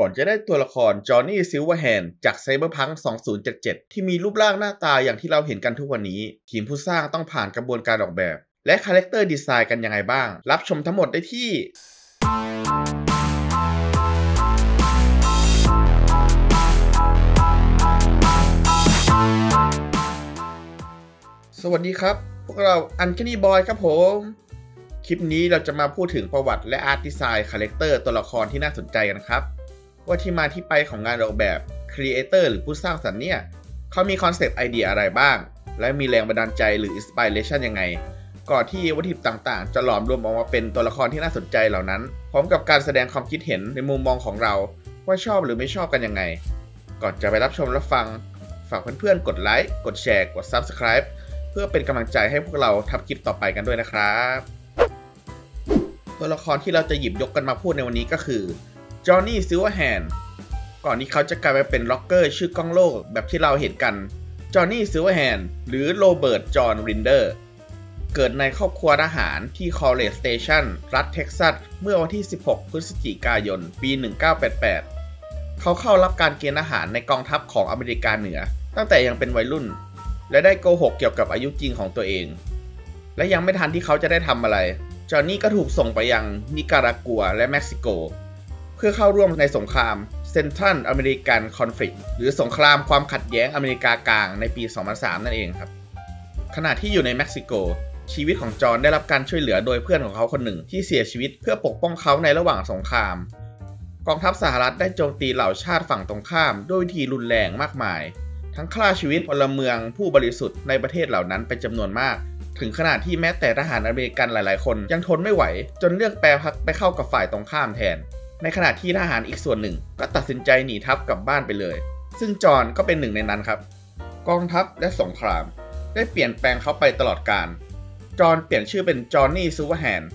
ก่อนจะได้ตัวละคร Johnny Silverhand จาก Cyberpunk 2077 ที่มีรูปร่างหน้าตาอย่างที่เราเห็นกันทุกวันนี้ทีมผู้สร้างต้องผ่านกระบวนการออกแบบและคาแรคเตอร์ดีไซน์กันยังไงบ้างรับชมทั้งหมดได้ที่สวัสดีครับพวกเราอันแคนี่บอยครับผมคลิปนี้เราจะมาพูดถึงประวัติและอาร์ตดีไซน์คาแรคเตอร์ตัวละครที่น่าสนใจกันครับว่าที่มาที่ไปของงานออกแบบครีเอเตอร์หรือผู้สร้างสรรค์เนี่ยเขามีคอนเซปต์ไอเดียอะไรบ้างและมีแรงบันดาลใจหรืออินสปิเรชันยังไงก่อนที่วัตถุดิบต่างๆจะหลอมรวมออกมาเป็นตัวละครที่น่าสนใจเหล่านั้นพร้อมกับการแสดงความคิดเห็นในมุมมองของเราว่าชอบหรือไม่ชอบกันยังไงก่อนจะไปรับชมและฟังฝากเพื่อนๆกดไลค์กดแชร์กด Subscribe เพื่อเป็นกำลังใจให้พวกเราทำคลิปต่อไปกันด้วยนะครับตัวละครที่เราจะหยิบยกกันมาพูดในวันนี้ก็คือจอห์นนี่ ซิลเวอร์แฮนด์ก่อนที่เขาจะกลายไปเป็นล็อกเกอร์ชื่อกล้องโลกแบบที่เราเห็นกันจอห์นนี่ ซิลเวอร์แฮนด์หรือโรเบิร์ต จอห์น รินเดอร์เกิดในครอบครัวทหารที่คอลเลจสเตชันรัฐเท็กซัสเมื่อวันที่16พฤศจิกายนปี1988เขาเข้ารับการเกณฑ์อาหารในกองทัพของอเมริกาเหนือตั้งแต่ยังเป็นวัยรุ่นและได้โกหกเกี่ยวกับอายุจริงของตัวเองและยังไม่ทันที่เขาจะได้ทำอะไรจอห์นนี่ก็ถูกส่งไปยังนิการากัวและเม็กซิโกเพื่อเข้าร่วมในสงครามเซนทรัลอเมริกันคอนฟลิกต์หรือสงครามความขัดแย้งอเมริกากลางในปี2003นั่นเองครับขณะที่อยู่ในเม็กซิโกชีวิตของจอห์นได้รับการช่วยเหลือโดยเพื่อนของเขาคนหนึ่งที่เสียชีวิตเพื่อปกป้องเขาในระหว่างสงครามกองทัพสหรัฐได้โจมตีเหล่าชาติฝั่งตรงข้ามด้วยวิธีรุนแรงมากมายทั้งฆ่าชีวิตพลเมืองผู้บริสุทธิ์ในประเทศเหล่านั้นเป็นจำนวนมากถึงขนาดที่แม้แต่ทหารอเมริกันหลายๆคนยังทนไม่ไหวจนเลือกแปรพักไปเข้ากับฝ่ายตรงข้ามแทนในขณะที่ทหารอีกส่วนหนึ่งก็ตัดสินใจหนีทัพกลับบ้านไปเลยซึ่งจอห์นก็เป็นหนึ่งในนั้นครับกองทัพและสงครามได้เปลี่ยนแปลงเขาไปตลอดกาลจอห์นเปลี่ยนชื่อเป็นจอห์นนี่ ซิลเวอร์แฮนด์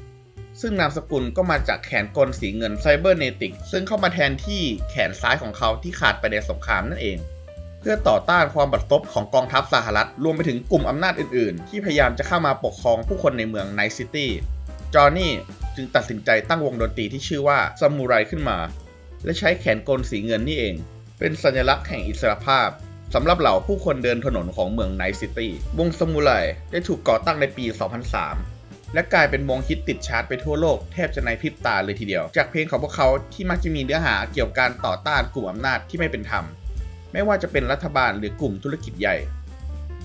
ซึ่งนามสกุลก็มาจากแขนกลสีเงินไซเบอร์เนติกซึ่งเข้ามาแทนที่แขนซ้ายของเขาที่ขาดไปในสงครามนั่นเองเพื่อต่อต้านความบัดซบของกองทัพสหรัฐรวมไปถึงกลุ่มอำนาจอื่นๆที่พยายามจะเข้ามาปกครองผู้คนในเมืองไนท์ซิตี้จอห์นนี่จึงตัดสินใจตั้งวงดนตรีที่ชื่อว่าซามูไรขึ้นมาและใช้แขนกลสีเงินนี่เองเป็นสัญลักษณ์แห่งอิสรภาพสำหรับเหล่าผู้คนเดินถนนของเมืองไนท์ซิตี้วงซามูไรได้ถูกก่อตั้งในปี2003และกลายเป็นวงฮิตติดชาร์ตไปทั่วโลกแทบจะในพริบตาเลยทีเดียวจากเพลงของพวกเขาที่มักจะมีเนื้อหาเกี่ยวกับการต่อต้านกลุ่มอำนาจที่ไม่เป็นธรรมไม่ว่าจะเป็นรัฐบาลหรือกลุ่มธุรกิจใหญ่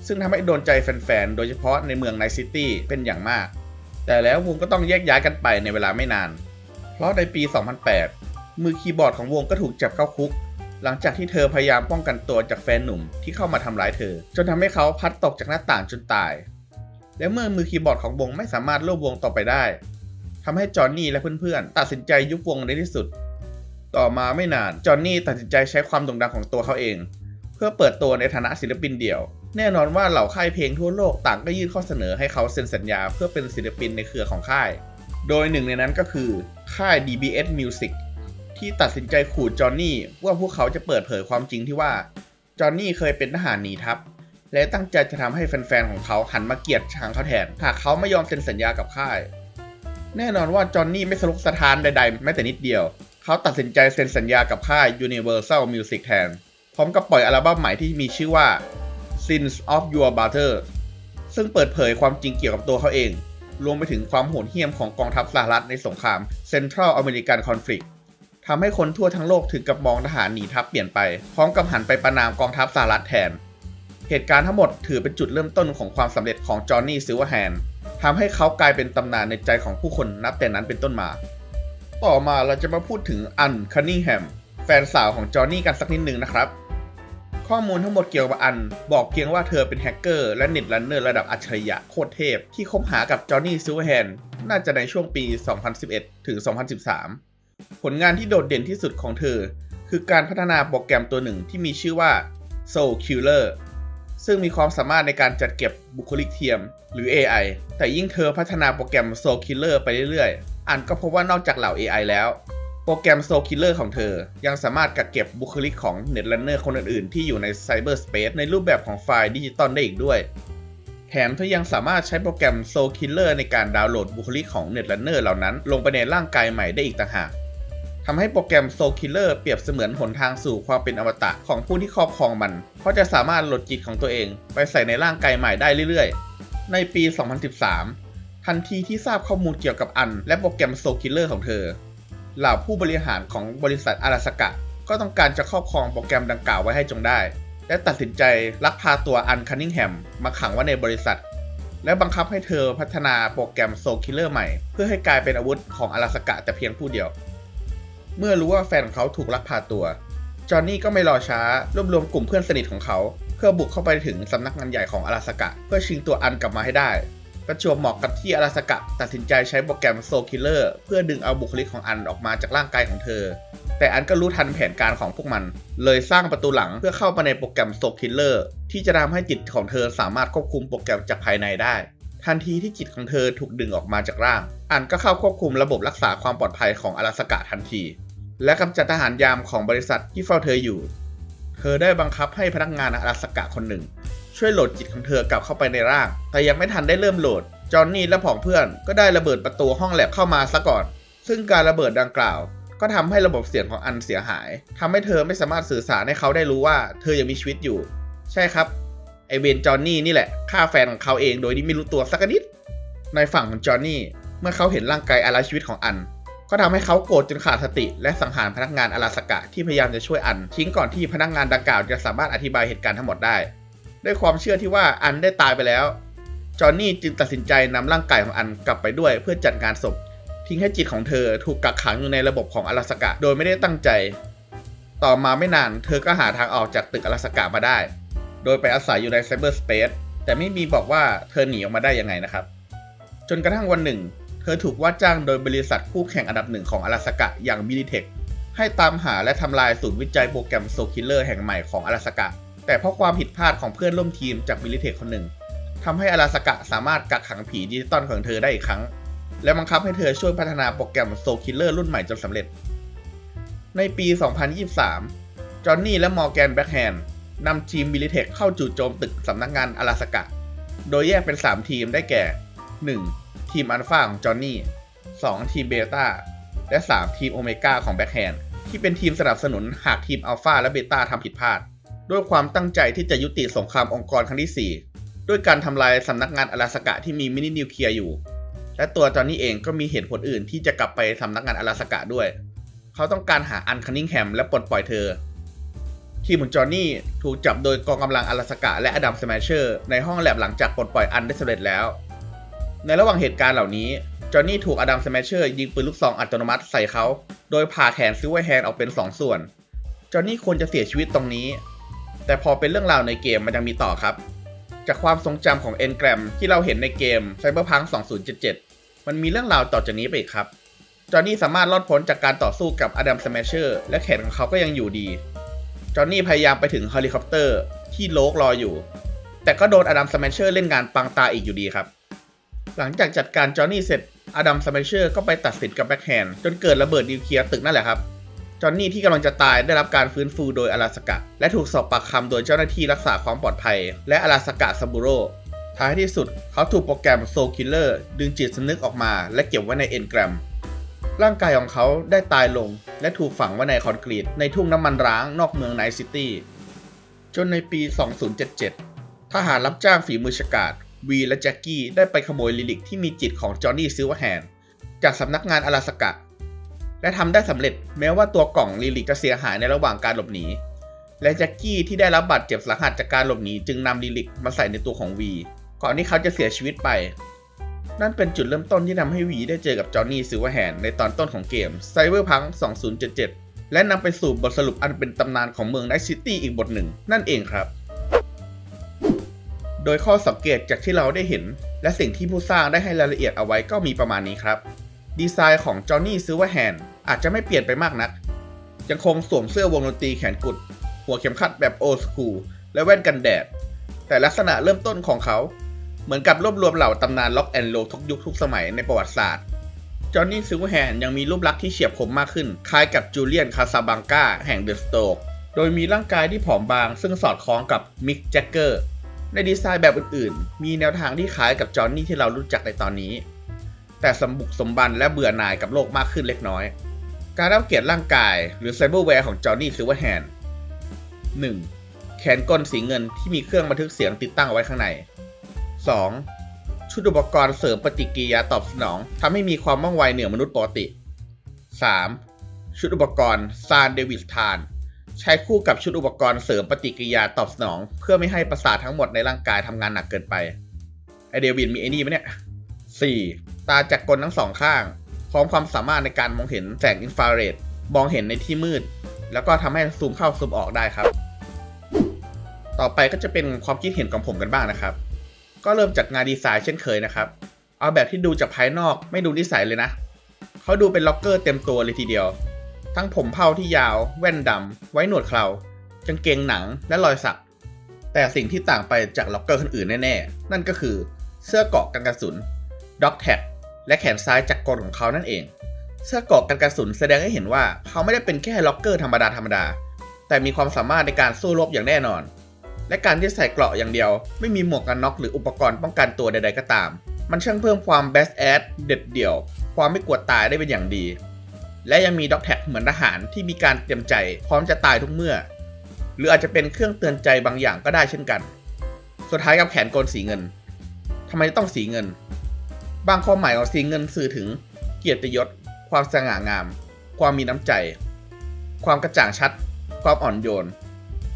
ซึ่งทำให้โดนใจแฟนๆโดยเฉพาะในเมืองไนท์ซิตี้เป็นอย่างมากแต่แล้ววงก็ต้องแยกย้ายกันไปในเวลาไม่นานเพราะในปี2008มือคีย์บอร์ดของวงก็ถูกจับเข้าคุกหลังจากที่เธอพยายามป้องกันตัวจากแฟนหนุ่มที่เข้ามาทำร้ายเธอจนทำให้เขาพลัดตกจากหน้าต่างจนตายและเมื่อมือคีย์บอร์ดของวงไม่สามารถร่วมวงต่อไปได้ทำให้จอห์นนี่และเพื่อนๆตัดสินใจยุบวงในที่สุดต่อมาไม่นานจอห์นนี่ตัดสินใจใช้ความโด่งดังของตัวเขาเองเพื่อเปิดตัวในฐานะศิลปินเดี่ยวแน่นอนว่าเหล่าค่ายเพลงทั่วโลกต่างก็ยื่นข้อเสนอให้เขาเซ็นสัญญาเพื่อเป็นศิลปินในเครือของค่ายโดยหนึ่งในนั้นก็คือค่าย DBS Music ที่ตัดสินใจขู่จอห์นนี่ว่าพวกเขาจะเปิดเผยความจริงที่ว่าจอห์นนี่เคยเป็นทหารหนีทัพและตั้งใจจะทำให้แฟนๆของเขาหันมาเกลียดชังเขาแทนหากเขาไม่ยอมเซ็นสัญญากับค่ายแน่นอนว่าจอห์นนี่ไม่สลุกสะท้านใดๆแม้แต่นิดเดียวเขาตัดสินใจเซ็นสัญญากับค่าย Universal Music แทนพร้อมกับปล่อยอัลบั้มใหม่ที่มีชื่อว่า Sins of Your Brother ซึ่งเปิดเผยความจริงเกี่ยวกับตัวเขาเองรวมไปถึงความโหดเหี้ยมของกองทัพสหรัฐในสงคราม Central American Conflict ทำให้คนทั่วทั้งโลกถึงกับมองทหารหนีทัพเปลี่ยนไปพร้อมกับหันไปประณามกองทัพสหรัฐแทนเหตุการณ์ทั้งหมดถือเป็นจุดเริ่มต้นของความสำเร็จของจอห์นนี่ ซิลเวอร์แฮนด์ทำให้เขากลายเป็นตำนานในใจของผู้คนนับแต่นั้นเป็นต้นมาต่อมาเราจะมาพูดถึงอัน แคนี่แฮมแฟนสาวของจอห์นนี่กันสักนิดนึงนะครับข้อมูลทั้งหมดเกี่ยวกับอันบอกเพียงว่าเธอเป็นแฮกเกอร์และเน็ตรันเนอร์ระดับอัจฉริยะโคตรเทพที่คบหากับจอห์นนี่ ซิลเวอร์แฮนด์น่าจะในช่วงปี2011ถึง2013ผลงานที่โดดเด่นที่สุดของเธอคือการพัฒนาโปรแกรมตัวหนึ่งที่มีชื่อว่า Soul Killer ซึ่งมีความสามารถในการจัดเก็บบุคลิกเทียมหรือ AI แต่ยิ่งเธอพัฒนาโปรแกรม Soul Killer ไปเรื่อยๆอันก็พบว่านอกจากเหล่า AI แล้วโปรแกรม Soul Killer ของเธอยังสามารถกักเก็บบุคลิกของเน็ตรันเนอร์คนอื่นๆที่อยู่ใน Cyberspace ในรูปแบบของไฟล์ดิจิตอลได้อีกด้วยแถมเธอยังสามารถใช้โปรแกรม Soul Killer ในการดาวน์โหลดบุคลิกของเน็ตรันเนอร์เหล่านั้นลงไปในร่างกายใหม่ได้อีกต่างหากท ทำให้โปรแกรม Soul Killer เปรียบเสมือนหนทางสู่ความเป็นอมตะของผู้ที่ครอบครองมันเพราะจะสามารถหลดจิตของตัวเองไปใส่ในร่างกายใหม่ได้เรื่อยๆในปี 2013 ทันทีที่ทราบข้อมูลเกี่ยวกับอันและโปรแกรม Soul Killer ของเธอเหล่าผู้บริหารของบริษัทอาราสกะก็ต้องการจะครอบครองโปรแกรมดังกล่าวไว้ให้จงได้และตัดสินใจลักพาตัวอันคันนิงแฮมมาขังไว้ในบริษัทและบังคับให้เธอพัฒนาโปรแกรม Soul Killer ใหม่เพื่อให้กลายเป็นอาวุธของอาราสกะแต่เพียงผู้เดียวเมื่อรู้ว่าแฟนเขาถูกลักพาตัวจอห์นนี่ก็ไม่รอช้ารวบรวมกลุ่มเพื่อนสนิทของเขาเพื่อบุกเข้าไปถึงสำนักงานใหญ่ของอาราสกะเพื่อชิงตัวอันกลับมาให้ได้ประจวบเหมาะกับที่อาราสกะตัดสินใจใช้โปรแกรม Soul Killer เพื่อดึงเอาบุคลิกของอันออกมาจากร่างกายของเธอแต่อันก็รู้ทันแผนการของพวกมันเลยสร้างประตูหลังเพื่อเข้าไปในโปรแกรม Soul Killer ที่จะทำให้จิตของเธอสามารถควบคุมโปรแกรมจากภายในได้ทันทีที่จิตของเธอถูกดึงออกมาจากร่างอันก็เข้าควบคุมระบบรักษาความปลอดภัยของอาราสกะทันทีและกำจัดทหารยามของบริษัทที่เฝ้าเธออยู่เธอได้บังคับให้พนักงานอาราสกะคนหนึ่งช่วยโหลดจิตของเธอกลับเข้าไปในร่างแต่ยังไม่ทันได้เริ่มโหลดจอห์นนี่และผองเพื่อนก็ได้ระเบิดประตูห้องแลบเข้ามาซะก่อนซึ่งการระเบิดดังกล่าวก็ทำให้ระบบเสียงของอันเสียหายทำให้เธอไม่สามารถสื่อสารให้เขาได้รู้ว่าเธอยังมีชีวิตอยู่ใช่ครับไอเวนจอห์นนี่นี่แหละฆ่าแฟนของเขาเองโดยที่ไม่รู้ตัวสักนิดในฝั่งของจอห์นนี่เมื่อเขาเห็นร่างกายอาราชีวิตของอันก็ทำให้เขาโกรธจนขาดสติและสังหารพนักงานอาราสกะที่พยายามจะช่วยอันทิ้งก่อนที่พนักงานดังกล่าวจะสามารถอธิบายเหตุการณ์ทั้งหมดได้ด้วยความเชื่อที่ว่าอันได้ตายไปแล้วจอห์นนี่จึงตัดสินใจนำร่างกายของอันกลับไปด้วยเพื่อจัดงานศพทิ้งให้จิตของเธอถูกกักขังอยู่ในระบบของอาราสกะโดยไม่ได้ตั้งใจต่อมาไม่นานเธอก็หาทางออกจากตึกอาราสกะมาได้โดยไปอาศัยอยู่ในไซเบอร์สเปซแต่ไม่มีบอกว่าเธอหนีออกมาได้ยังไงนะครับจนกระทั่งวันหนึ่งเธอถูกว่าจ้างโดยบริษัทคู่แข่งอันดับหนึ่งของอาราสกะอย่างบิลิเทคให้ตามหาและทำลายศูนย์วิจัยโปรแกรม Soul Killer แห่งใหม่ของอาราสกะแต่เพราะความผิดพลาดของเพื่อนร่วมทีมจากบิลิเทคคนหนึ่งทำให้อาราสกะสามารถกักขังผีดิจิตอลของเธอได้อีกครั้งและบังคับให้เธอช่วยพัฒนาโปรแกรม Soul Killer รุ่นใหม่จนสำเร็จในปี 2023 จอห์นนี่และมอร์แกนแบ็คแฮนด์นำทีมบิลิเทคเข้าจู่โจมตึกสำนักงานอาราสกะโดยแยกเป็น3ทีมได้แก่ 1. ทีมอัลฟาของจอห์นนี่ 2. ทีมเบต้าและ 3. ทีมโอเมก้าของแบ็คแฮนด์ที่เป็นทีมสนับสนุนหากทีมอัลฟาและเบต้าทำผิดพลาดด้วยความตั้งใจที่จะยุติสงครามองค์กรครั้งที่4ด้วยการทำลายสำนักงานอาราสกะที่มีมินินิวเคลียร์อยู่และตัวจอห์นนี่เองก็มีเหตุผลอื่นที่จะกลับไปสำนักงานอาราสกะด้วยเขาต้องการหาอันคันนิงแฮมและปลดปล่อยเธอทีมของจอห์นนี่ถูกจับโดยกองกำลังอาราสกะและอดัมสแมชเชอร์ในห้องแลบหลังจากปลดปล่อยอันได้สำเร็จแล้วในระหว่างเหตุการณ์เหล่านี้จอห์นนี่ถูกอดัมสแมชเชอร์ยิงปืนลูกซองอัตโนมัติใส่เขาโดยผ่าแขนซิลเวอร์แฮนด์ออกเป็น2ส่วนจอห์นนี่ควรจะเสียชีวิตตรงนี้แต่พอเป็นเรื่องราวในเกมมันยังมีต่อครับจากความทรงจำของเอ็นแกรมที่เราเห็นในเกม Cyberpunk 2077 มันมีเรื่องราวต่อจากนี้ไปอีกครับจอห์นนี่สามารถรอดพ้นจากการต่อสู้กับอดัมสแมชเชอร์และแขนของเขาก็ยังอยู่ดีจอห์นนี่พยายามไปถึงเฮลิคอปเตอร์ที่โลกรออยู่แต่ก็โดนอดัมสแมชเชอร์เล่นงานปังตาอีกอยู่ดีครับหลังจากจัดการจอห์นนี่เสร็จอดัมสแมชเชอร์ก็ไปตัดสินกับแบ็คแฮนด์จนเกิดระเบิดนิวเคลียร์ตึกนั่นแหละครับจอห์นนี่ที่กำลังจะตายได้รับการฟื้นฟูโดยอาราสกะและถูกสอบปากคำโดยเจ้าหน้าที่รักษาความปลอดภัยและอาราสกะซาบูโร่ท้ายที่สุดเขาถูกโปรแกรม Soul Killer ดึงจิตสำนึกออกมาและเก็บไว้ในเอ็นแกรมร่างกายของเขาได้ตายลงและถูกฝังไว้ในคอนกรีตในทุ่งน้ำมันร้างนอกเมืองไนท์ซิตี้จนในปี 2077 ทหารรับจ้างฝีมือฉกาจวีและแจ็คกี้ได้ไปขโมยลิลิกที่มีจิตของจอห์นนี่ซิลเวอร์แฮนด์จากสำนักงานอาราสกะและทำได้สำเร็จแม้ว่าตัวกล่องลิลิกจะเสียหายในระหว่างการหลบหนีและแจ็คกี้ที่ได้รับบาดเจ็บสาหัสจากการหลบหนีจึงนำลิลิกมาใส่ในตัวของวีก่อนที่เขาจะเสียชีวิตไปนั่นเป็นจุดเริ่มต้นที่ทำให้วีได้เจอกับจอห์นนี่ซิลเวอร์แฮนด์ในตอนต้นของเกม Cyberpunk 2077 และนำไปสู่บทสรุปอันเป็นตำนานของเมืองไนท์ซิตี้อีกบทหนึ่งนั่นเองครับโดยข้อสังเกตจากที่เราได้เห็นและสิ่งที่ผู้สร้างได้ให้รายละเอียดเอาไว้ก็มีประมาณนี้ครับดีไซน์ของจอห์นนี่ซิลเวอร์แฮนด์อาจจะไม่เปลี่ยนไปมากนักยังคงสวมเสื้อวงดนตรีแขนกุดหัวเข็มขัดแบบโอสคูลและแว่นกันแดดแต่ลักษณะเริ่มต้นของเขาเหมือนกับรวบรวมเหล่าตำนานล็อกแอนด์โรลทุกยุคทุกสมัยในประวัติศาสตร์จอห์นนี่ซิลเวอร์แฮนด์ยังมีรูปลักษณ์ที่เฉียบคมมากขึ้นคล้ายกับจูเลียนคาซาบังกาแห่งเดอะสโตกโดยมีร่างกายที่ผอมบางซึ่งสอดคล้องกับมิกแจ็คเกอร์ในดีไซน์แบบอื่นๆมีแนวทางที่คล้ายกับจอห์นนี่ที่เรารู้จักในตอนนี้แต่สมบุกสมบันและเบื่อหน่ายกับโลกมากขึ้นเล็กน้อย การอัปเกรดร่างกายหรือไซเบอร์แวร์ของ Johnny Silverhand 1. แขนกลสีเงินที่มีเครื่องบันทึกเสียงติดตั้งเอาไว้ข้างใน 2. ชุดอุปกรณ์เสริมปฏิกิริยาตอบสนองทำให้มีความว่องไวเหนือมนุษย์ปกติ 3. ชุดอุปกรณ์ซานเดวิสทานใช้คู่กับชุดอุปกรณ์เสริมปฏิกิริยาตอบสนองเพื่อไม่ให้ประสาททั้งหมดในร่างกายทำงานหนักเกินไปไอเดวินมีไอ้นี่ไหมเนี่ย 4. ตาจักรกลทั้งสองข้างพร้อมความสามารถในการมองเห็นแสงอินฟราเรดมองเห็นในที่มืดแล้วก็ทำให้ซูมเข้าซูมออกได้ครับต่อไปก็จะเป็นความคิดเห็นของผมกันบ้างนะครับก็เริ่มจากงานดีไซน์เช่นเคยนะครับเอาแบบที่ดูจากภายนอกไม่ดูนิสัยเลยนะเขาดูเป็นล็อกเกอร์เต็มตัวเลยทีเดียวทั้งผมเผาที่ยาวแว่นดำไว้หนวดเครากางเกงหนังและรอยสักแต่สิ่งที่ต่างไปจากล็อกเกอร์คนอื่นแน่ๆนั่นก็คือเสื้อเกราะกันกระสุนด็อกแท็กและแขนซ้ายจักรกลของเขานั่นเองเสื้อเกราะกันกระสุนแสดงให้เห็นว่าเขาไม่ได้เป็นแค่ล็อกเกอร์ธรรมดาแต่มีความสามารถในการสู้รบอย่างแน่นอนและการที่ใส่เกราะอย่างเดียวไม่มีหมวกกันน็อกหรืออุปกรณ์ป้องกันตัวใดๆก็ตามมันช่างเพิ่มความแบสแอดเด็ดเดี่ยวความไม่กลัวตายได้เป็นอย่างดีและยังมีด็อกแท็กเหมือนทหารที่มีการเตรียมใจพร้อมจะตายทุกเมื่อหรืออาจจะเป็นเครื่องเตือนใจบางอย่างก็ได้เช่นกันสุดท้ายกับแขนกลสีเงินทำไมต้องสีเงินบางความหมายของสีเงินสื่อถึงเกียรติยศความสง่างามความมีน้ำใจความกระจ่างชัดความอ่อนโยน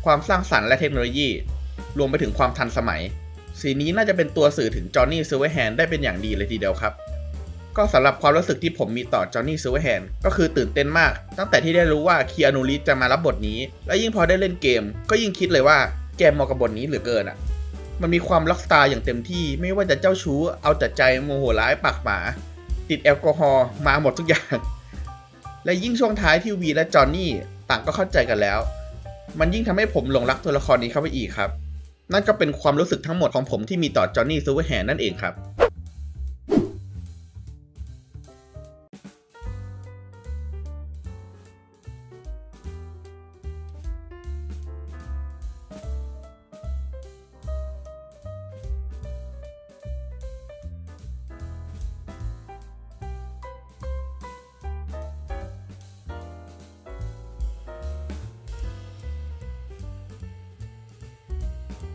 ความสร้างสรรค์และเทคโนโลยีรวมไปถึงความทันสมัยสีนี้น่าจะเป็นตัวสื่อถึงจอห์นนี่ซิลเวอร์แฮนด์ได้เป็นอย่างดีเลยทีเดียวครับก็สำหรับความรู้สึกที่ผมมีต่อจอห์นนี่ซิลเวอร์แฮนด์ก็คือตื่นเต้นมากตั้งแต่ที่ได้รู้ว่าคีอานู รีฟส์จะมารับบทนี้และยิ่งพอได้เล่นเกมก็ยิ่งคิดเลยว่าแกเหมาะกับบทนี้เหลือเกินอ่ะมันมีความล็อกสตาร์อย่างเต็มที่ไม่ว่าจะเจ้าชู้เอาแต่ใจโมโหร้ายปากหมาติดแอลกอฮอล์มาหมดทุกอย่างและยิ่งช่วงท้ายที่วีและจอห์นนี่ต่างก็เข้าใจกันแล้วมันยิ่งทำให้ผมหลงรักตัวละครนี้เข้าไปอีกครับนั่นก็เป็นความรู้สึกทั้งหมดของผมที่มีต่อจอห์นนี่ซิลเวอร์แฮนด์นั่นเองครับ